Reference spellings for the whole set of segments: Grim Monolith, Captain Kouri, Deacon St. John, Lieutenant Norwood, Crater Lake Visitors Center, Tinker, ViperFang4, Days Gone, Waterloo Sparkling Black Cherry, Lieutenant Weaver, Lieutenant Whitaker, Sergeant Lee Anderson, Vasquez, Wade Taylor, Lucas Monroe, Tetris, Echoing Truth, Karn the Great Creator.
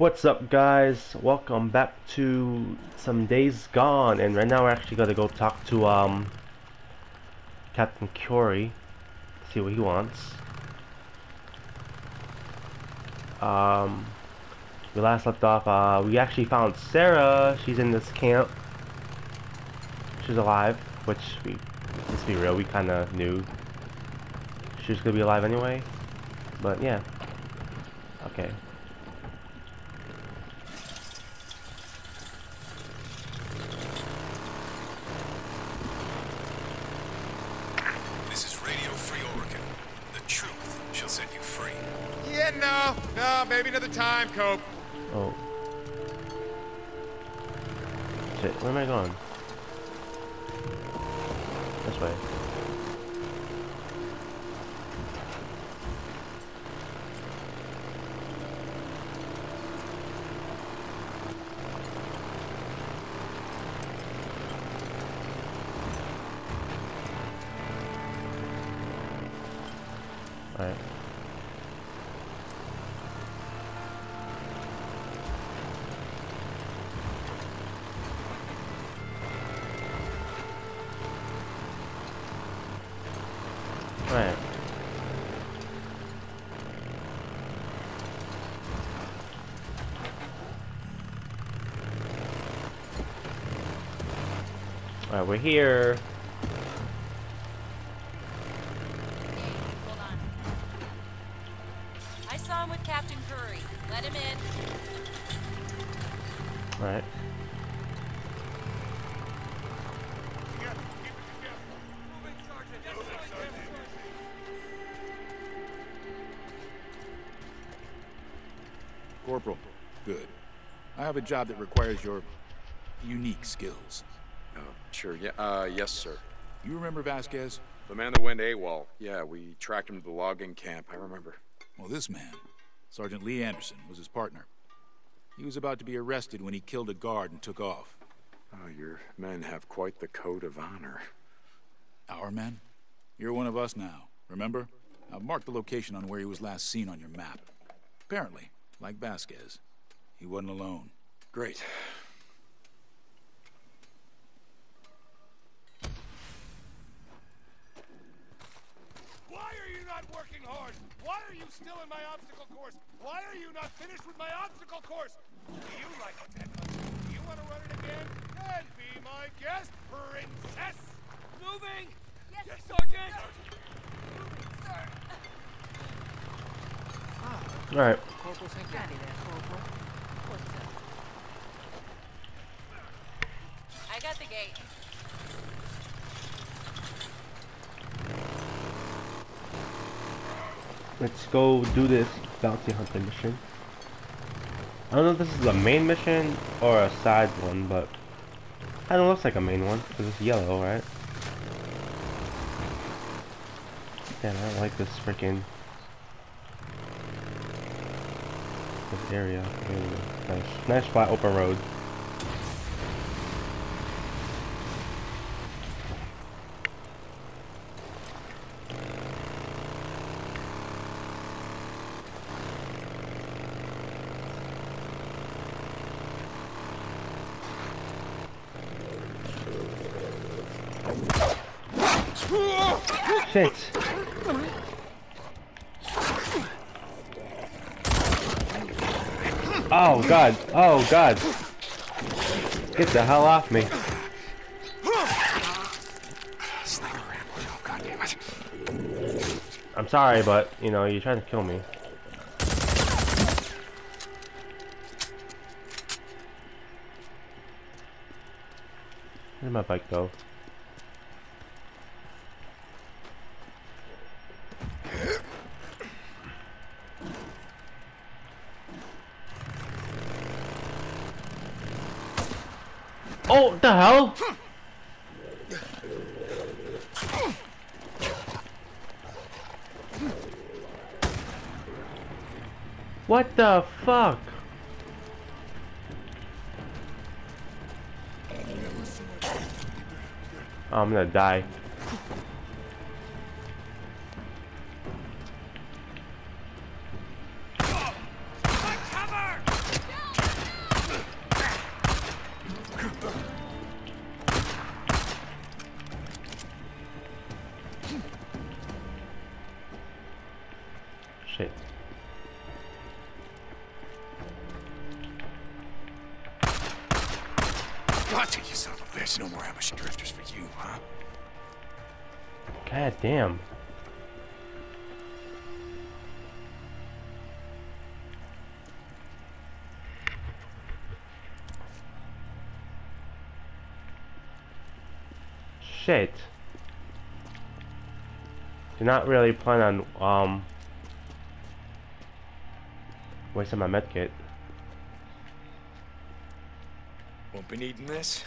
What's up, guys? Welcome back to some Days Gone, and right now we're actually gonna go talk to Captain Kouri, see what he wants. We last left off. We actually found Sarah. She's in this camp. She's alive, which we, let's be real, we kind of knew she was gonna be alive anyway. But yeah, okay. Maybe another time, Cope. Oh. Shit, where am I going? This way. Alright. Alright, we're here. Hold on. I saw him with Captain Kouri. Let him in. Alright. Corporal, good. I have a job that requires your unique skills. Sure. Yeah. Yes, sir. You remember Vasquez? The man that went AWOL. Yeah, we tracked him to the logging camp. I remember. Well, this man, Sergeant Lee Anderson, was his partner. He was about to be arrested when he killed a guard and took off. Oh, your men have quite the code of honor. Our men? You're one of us now, remember? I've marked the location on where he was last seen on your map. Apparently, like Vasquez, he wasn't alone. Great. Working hard. Why are you still in my obstacle course? Why are you not finished with my obstacle course? Do you like it, Tetris? Do you want to run it again? Then be my guest, princess! Moving! Yes, yes, Sergeant! Moving, sir! Ah. Alright. Corporal, thank you. What's up? I got the gate. Let's go do this bounty hunting mission. I don't know if this is a main mission or a side one, but I don't know, it looks like a main one because it's yellow, right? Damn, I don't like this freaking area. Nice, nice flat open road. Shit. Oh god, oh god. Get the hell off me. I'm sorry, but you know, you're trying to kill me. Where'd my bike go? Oh, the hell? What the fuck? Oh, I'm gonna die. Got you, you son of a bitch. No more ambush drifters for you, huh? God damn. Shit. Did not really plan on wasting my medkit. Won't be needing this.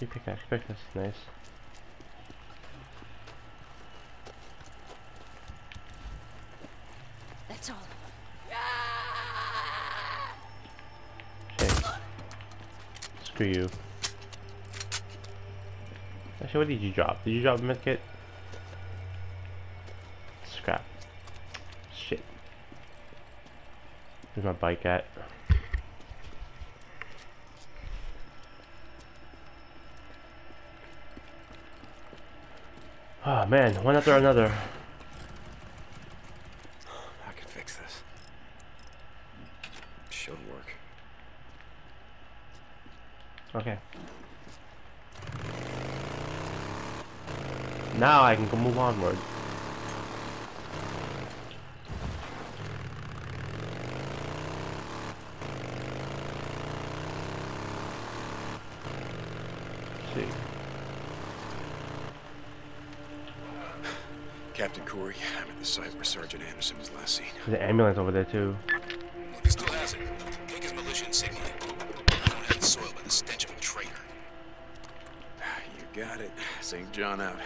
You pick that quick, that's nice. That's all. Shit. Screw you. Actually, what did you drop? Did you drop a medkit? Scrap. Shit. Where's my bike at? Ah, oh, man, one after another. I can fix this. Should work. Okay. Now I can move onward. Let's see. Captain Kouri, I'm at the site where Sergeant Anderson was last seen. There's an ambulance over there too. Look, he still has it. Take his militia insignia. I don't have the soil by the stench of a traitor. You got it. St. John out.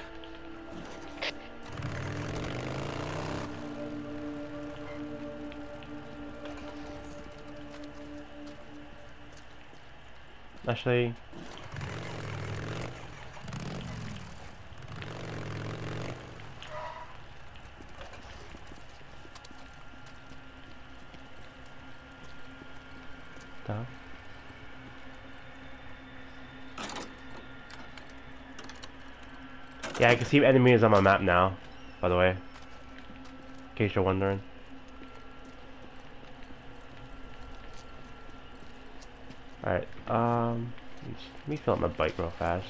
Actually, down. Yeah, I can see enemies on my map now, by the way, in case you're wondering. Alright, let me fill up my bike real fast.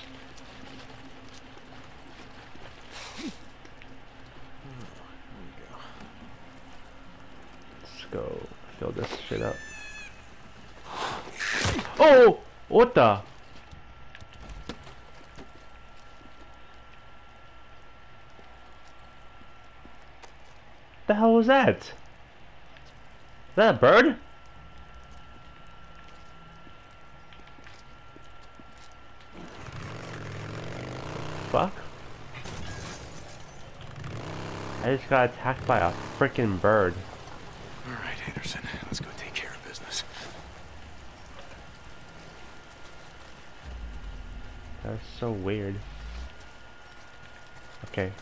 Let's go fill this shit up. Oh! What the? The hell was that? Is that a bird? Fuck. I just got attacked by a freaking bird. Alright, Anderson, let's go take care of business. That's so weird. Okay.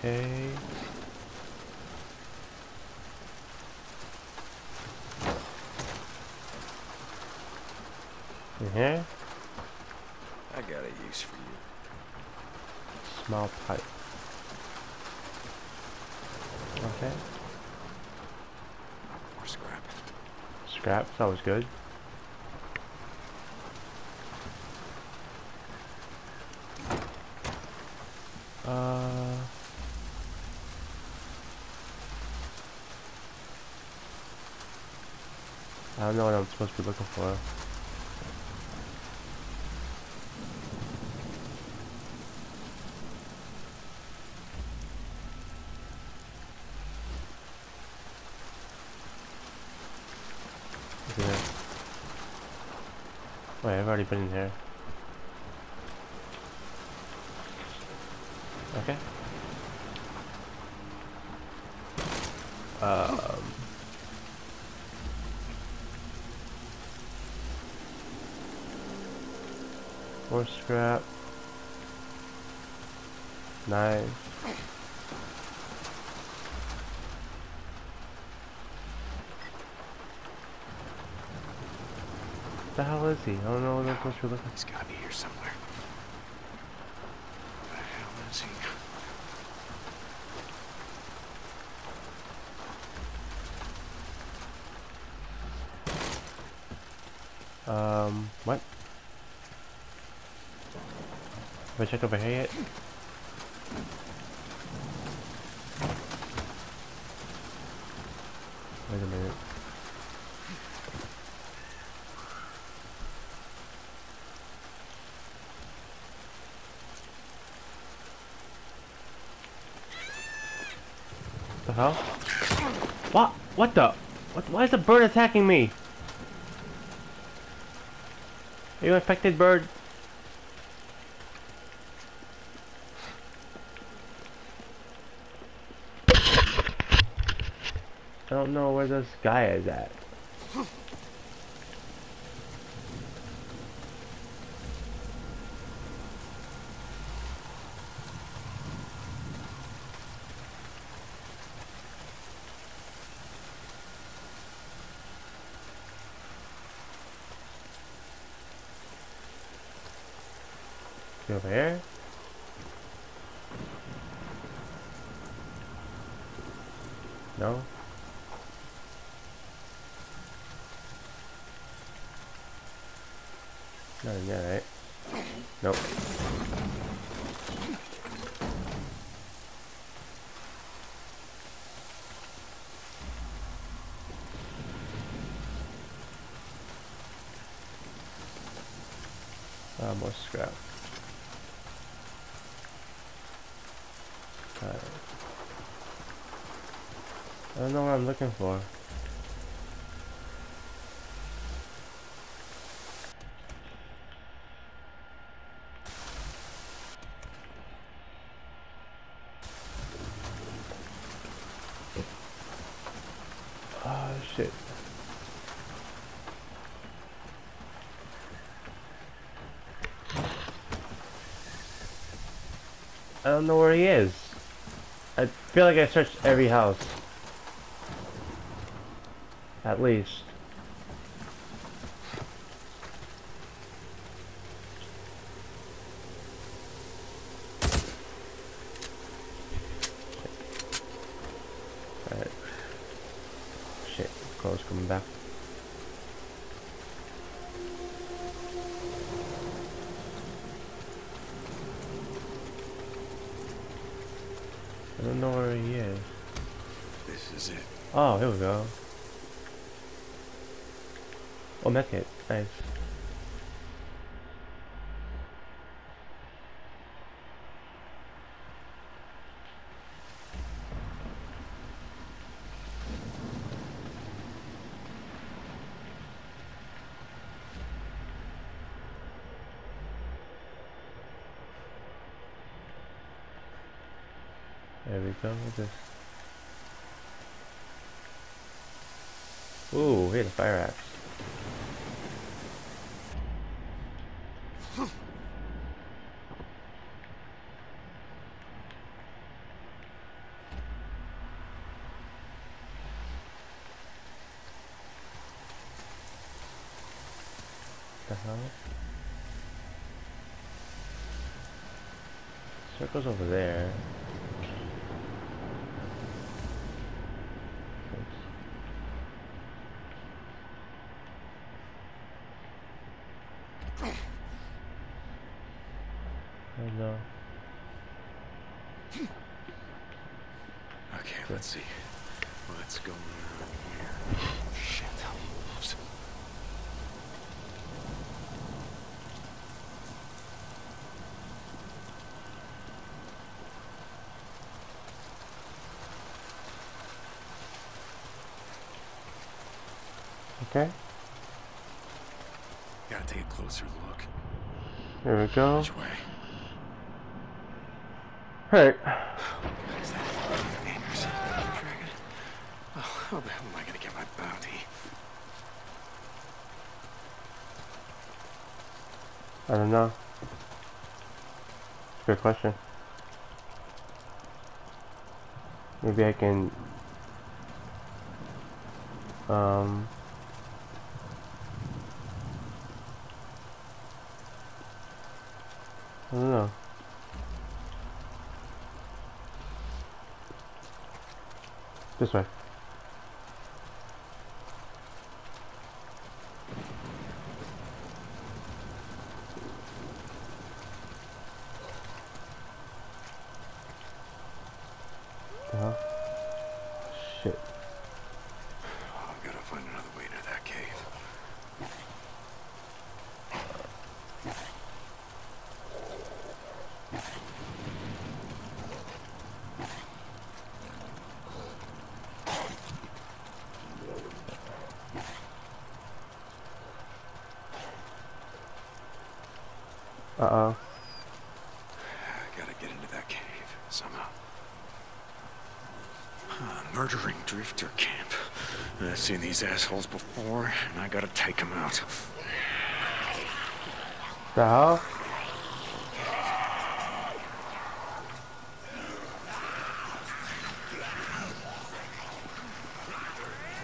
Okay. Yeah. I got a use for you. Small pipe. Okay. More scrap. Scrap's always good. I don't know what I'm supposed to be looking for. Wait, I've already been in here. Okay. More scrap. Knives. What the hell is he? I don't know what I'm supposed to look at. He's gotta be here somewhere. Where the hell is he? What? Have I checked over here yet? Wait a minute. Huh? What? What the? What? Why is the bird attacking me? Are you infected, bird? I don't know where this guy is at. Over here. No. Nothing yet, right? Nope. More scrap. I don't know what I'm looking for. Oh shit. I don't know where he is. I feel like I searched every house. At least. Alright. Shit, clothes coming back. I don't know where he is. This is it. Oh, here we go. Oh, mech kit. Nice. There we go with this. Ooh, we had a fire axe. Circles over there. Oops. Oh no. Okay, let's see. Let's go around here. Shit, how he moves. Okay. Gotta take a closer look. There we go. Which way? Right. Is that Anderson? Dragon? Oh, how the hell am I gonna get my bounty? I don't know. Good question. Maybe I can. I don't know. This way. Uh-huh. Shit. I've got to find another way to that cave. Uh-oh. I gotta get into that cave somehow. Murdering drifter camp. I've seen these assholes before, and I gotta take them out. The hell?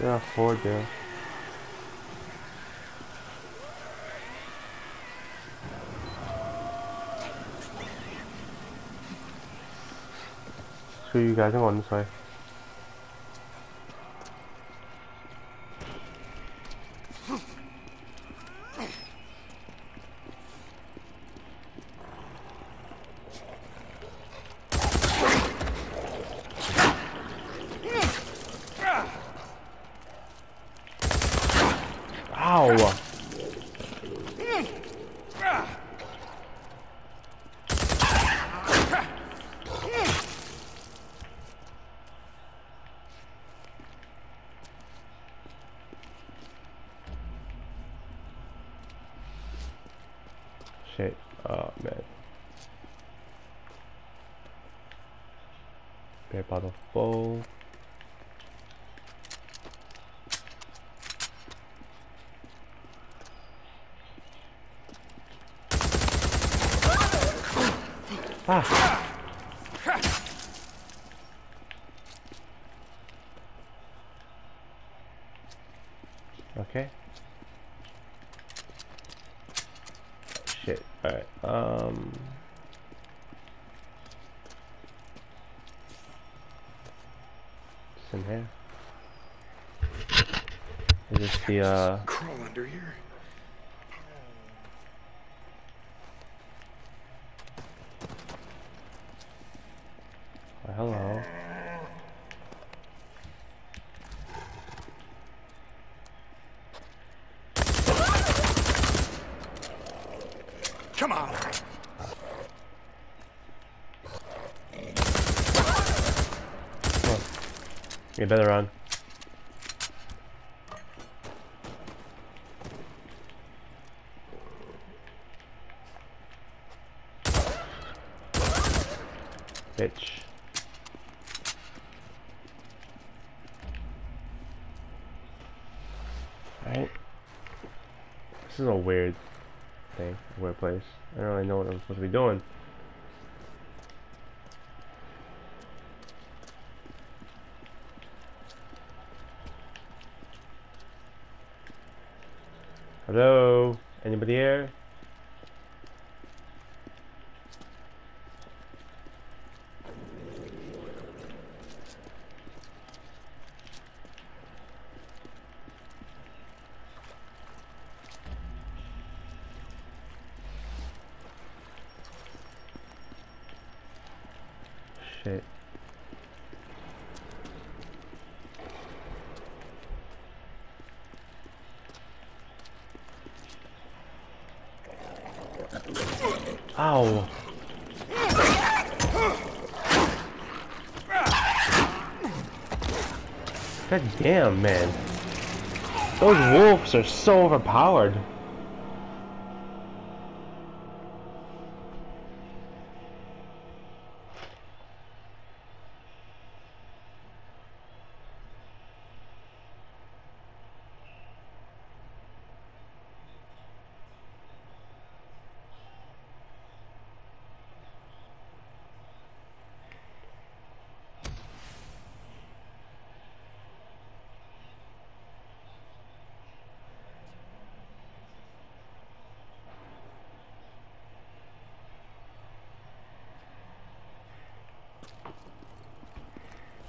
There are four there. So you guys are on this way. Shit, oh man. Bear bottle full. Ah! Okay. Shit. Alright, what's in here? Is this the crawl under here? Oh, hello. Come on. Oh. You better run. Bitch. Alright. This is a weird thing, weird place. I don't really know what I'm supposed to be doing. Hello? Anybody here? Shit. Ow. God damn, man. Those wolves are so overpowered.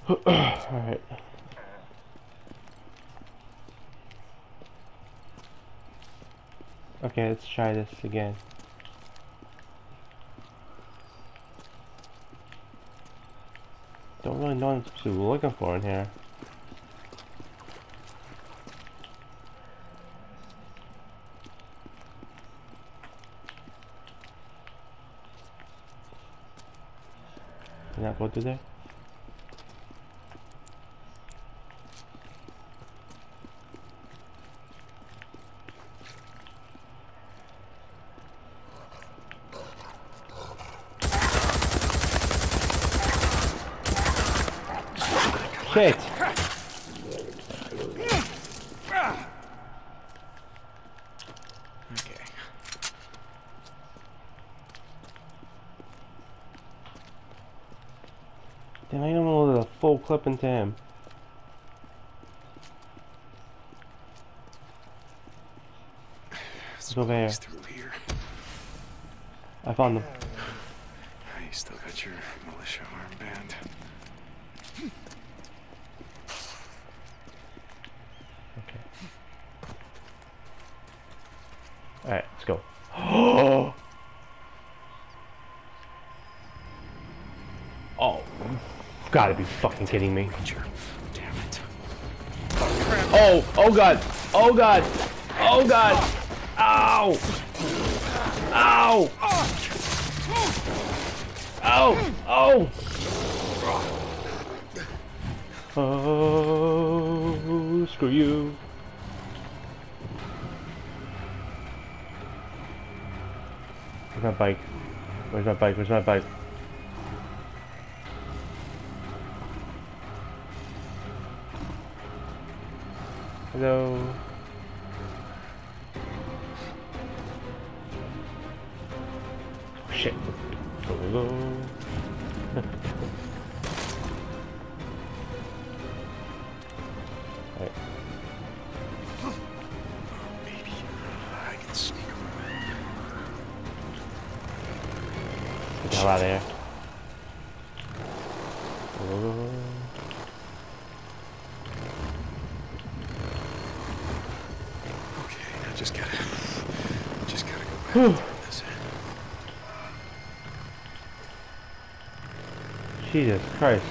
Alright. Okay, let's try this again. Don't really know what I'm supposed to be looking for in here. Can I go through there? Shit! Okay. Then I am going to load a full clip into him. Let's go there. Here. I found them. You still got your militia armband. Alright, let's go. Oh! Oh, you've gotta be fucking kidding me. Damn it. Oh, oh god. Oh god. Oh god. Ow. Ow. Ow. Oh. Oh, screw you. Where's my bike? Where's my bike? Where's my bike? Hello. Oh, shit. Hello. Alright. Maybe I can sneak around. Get the hell out of here. Oh. Okay, I just gotta go back through this. Jesus Christ.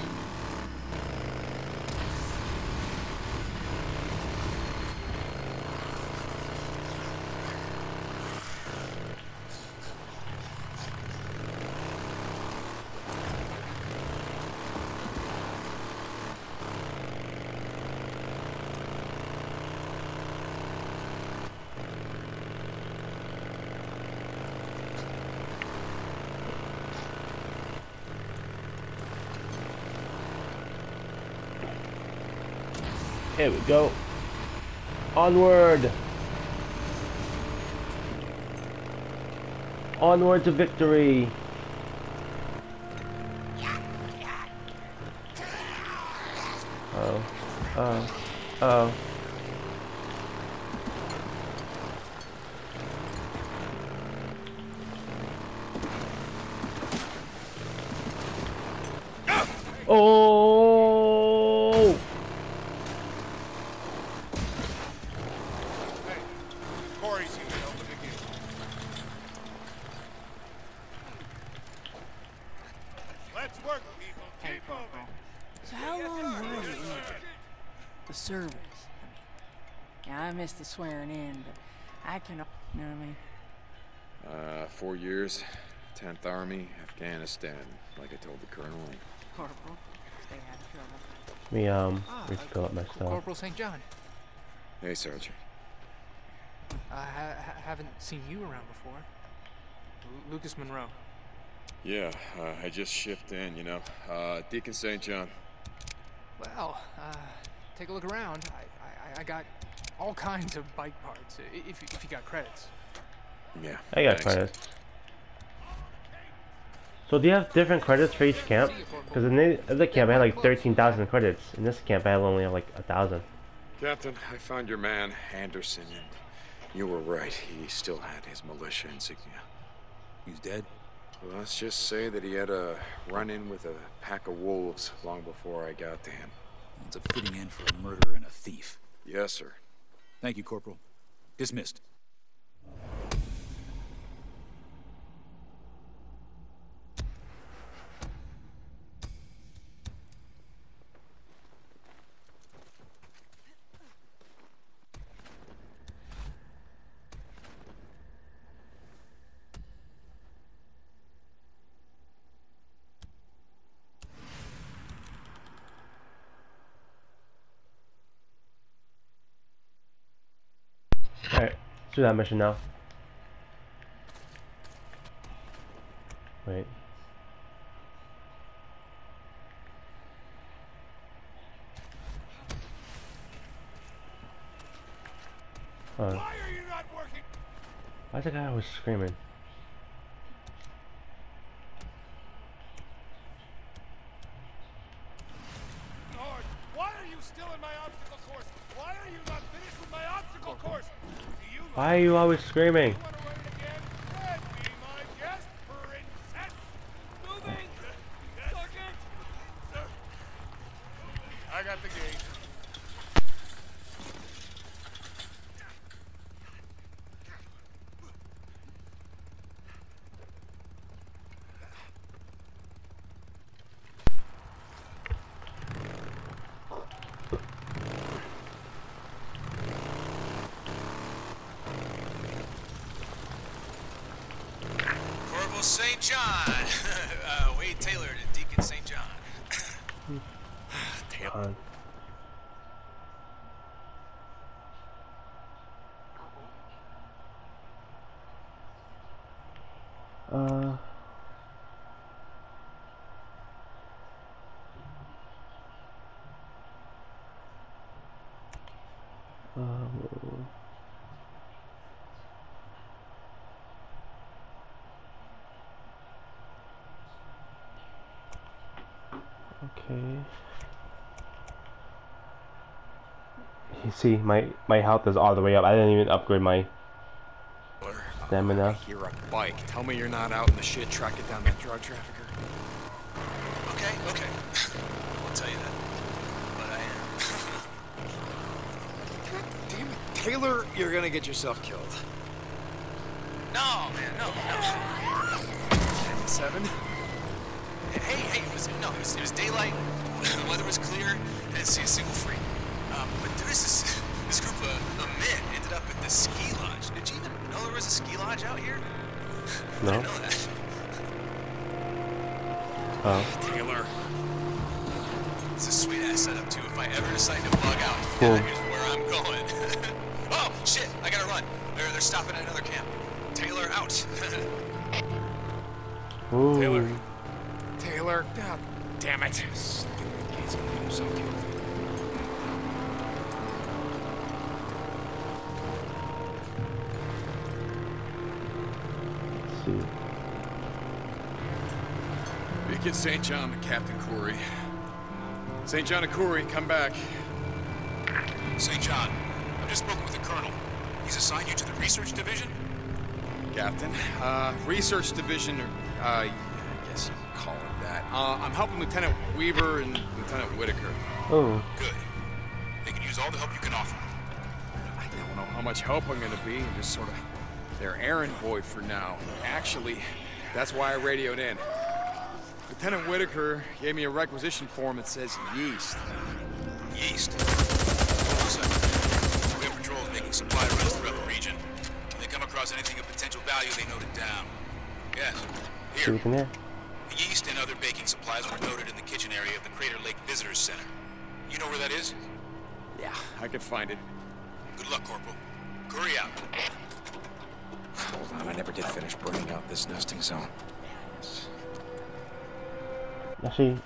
Here we go. Onward! Onward to victory! Oh. Oh. Oh. The swearing in, but I can, you know what I mean? 4 years, 10th Army, Afghanistan, like I told the Colonel. Corporal, stay out of trouble. We, refill up my stuff. Corporal St. John. Hey, Sergeant. I haven't seen you around before. Lucas Monroe. Yeah, I just shifted in, you know. Deacon St. John. Well, take a look around. I got all kinds of bike parts, if you got credits. Yeah, I got credits. So do you have different credits for each camp? Because in the other camp I had like 13,000 credits. In this camp I only have like 1,000. Captain, I found your man, Anderson, and you were right. He still had his militia insignia. He's dead? Let's just say that he had a run-in with a pack of wolves long before I got to him. It's a fitting end for a murderer and a thief. Yes, sir. Thank you, Corporal. Dismissed. Do that mission now. Wait. Why are you not working? Why is the guy always screaming? Lord, why are you still in my obstacle course? Why are you not finished with my obstacle course? Why are you always screaming? I got the gate. St. John, Wade Taylor to Deacon St. John. Damn. Okay. You see, my health is all the way up. I didn't even upgrade my stamina. You're a bike. Tell me you're not out in the shit tracking down that drug trafficker. Okay, okay. I'll tell you that. But I am. God damn it, Taylor! You're gonna get yourself killed. No, man, no, no. 7. Hey, it was daylight, the weather was clear, and I didn't see a single freak. But dude, this group of men ended up at this ski lodge. Did you even know there was a ski lodge out here? No. I didn't know that. Oh. Taylor. It's a sweet-ass setup, too. If I ever decide to bug out, cool. That is where I'm going. Oh, shit, I gotta run. They're stopping at another camp. Taylor, out. Ooh. Taylor. Taylor, god damn it. Stupid kid's gonna get himself killed. Let's see. Deacon St. John to Captain Kouri. St. John to Kouri, come back. St. John, I've just spoken with the Colonel. He's assigned you to the Research Division? Captain, Research Division, I'm helping Lieutenant Weaver and Lieutenant Whitaker. Oh. Good. They can use all the help you can offer. I don't know how much help I'm gonna be. I'm just sort of their errand boy for now. Actually, that's why I radioed in. Lieutenant Whitaker gave me a requisition form that says yeast. Yeast? We have patrols making supply runs throughout the region. When they come across anything of potential value, they note it down. Yeah. Here. The yeast and other baking supplies were noted in the kitchen area of the Crater Lake Visitors Center. You know where that is? Yeah, I could find it. Good luck, Corporal. Kouri out. Hold on, I never did finish burning out this nesting zone. I see.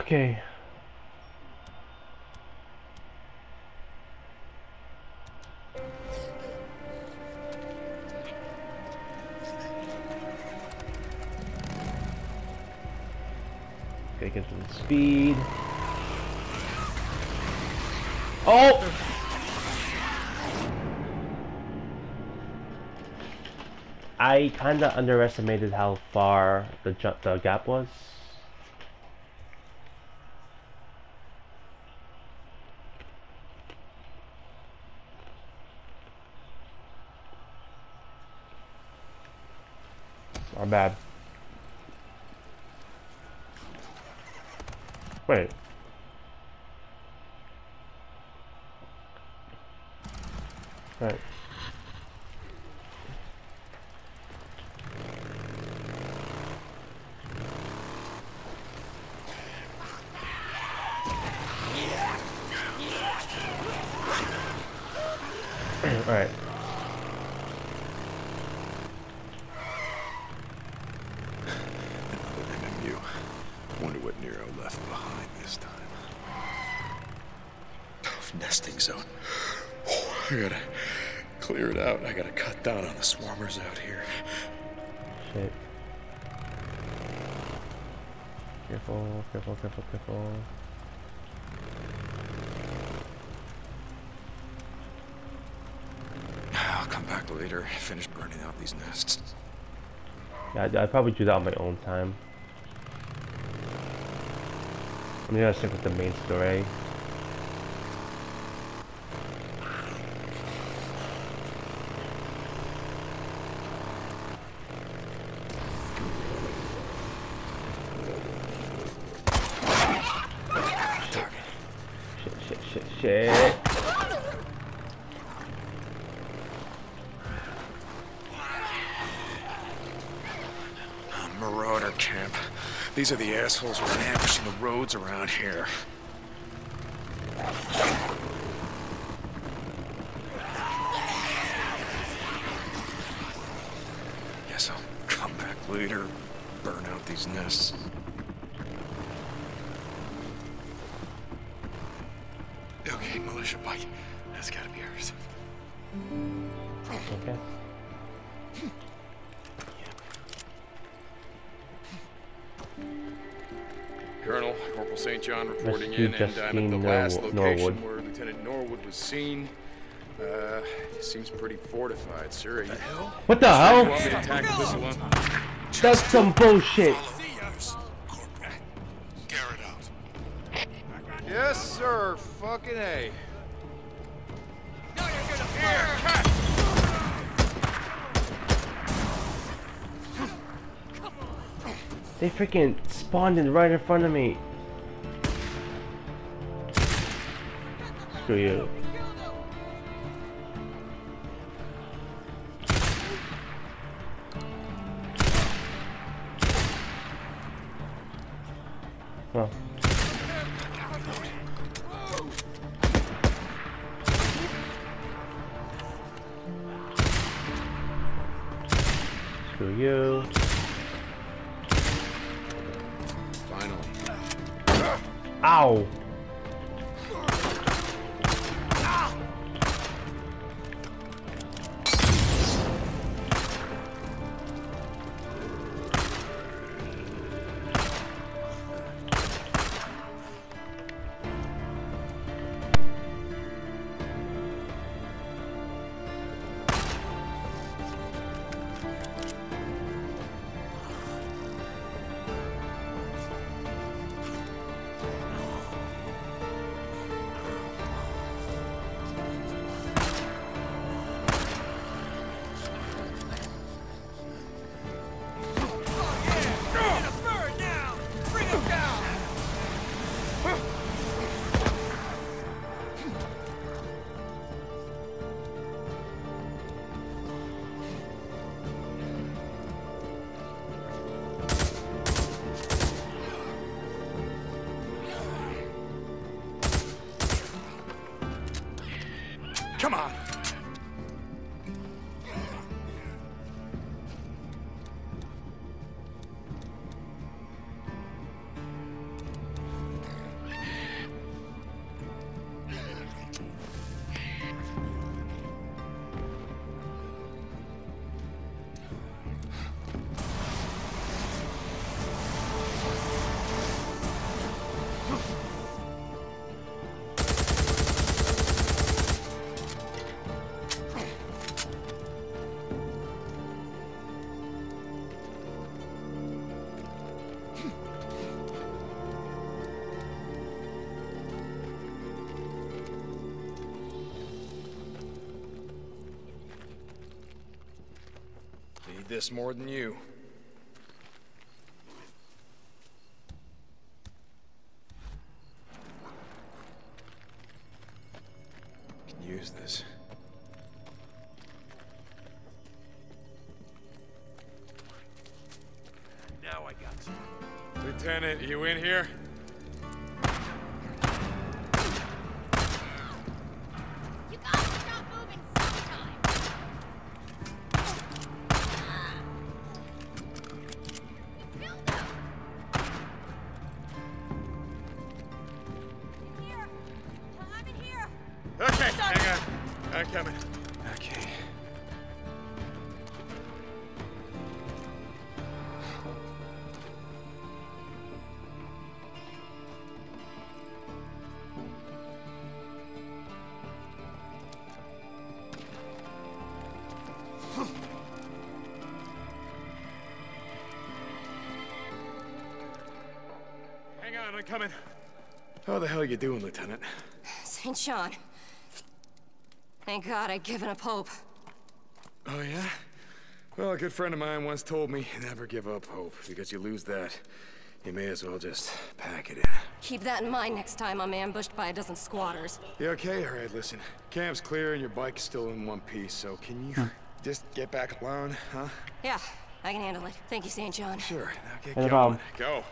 Okay. Okay, get some speed. Oh! I kinda underestimated how far the gap was. Our bad. Wait. Right. Alright. I gotta clear it out. I gotta cut down on the swarmers out here. Shit. Careful, careful, careful, careful. I'll come back later. Finish burning out these nests. Yeah, I'd probably do that on my own time. I'm gonna stick with the main story. Marauder camp. These are the assholes who are ambushing the roads around here. Yes, I'll come back later, burn out these nests. Okay, militia bike. That's gotta be ours. Okay. Colonel, Corporal St. John reporting in, and I'm at the last location where Lieutenant Norwood was seen. It seems pretty fortified, sir. What the hell? That's some bullshit. Yes, sir. Fucking A. Now you're gonna cat. They freaking spawned in right in front of me. Screw you. Well. Screw you. Ow! hated this more than you. Can use this. Now I got you. Lieutenant, you in here? I'm coming. How the hell are you doing, Lieutenant? St. John. Thank God I'd given up hope. Oh, yeah? Well, a good friend of mine once told me, never give up hope. Because you lose that, you may as well just pack it in. Keep that in mind next time I'm ambushed by a dozen squatters. You okay? All right, listen. Camp's clear and your bike's still in one piece, so can you just get back alone, huh? Yeah, I can handle it. Thank you, St. John. Sure. Now get going. Go.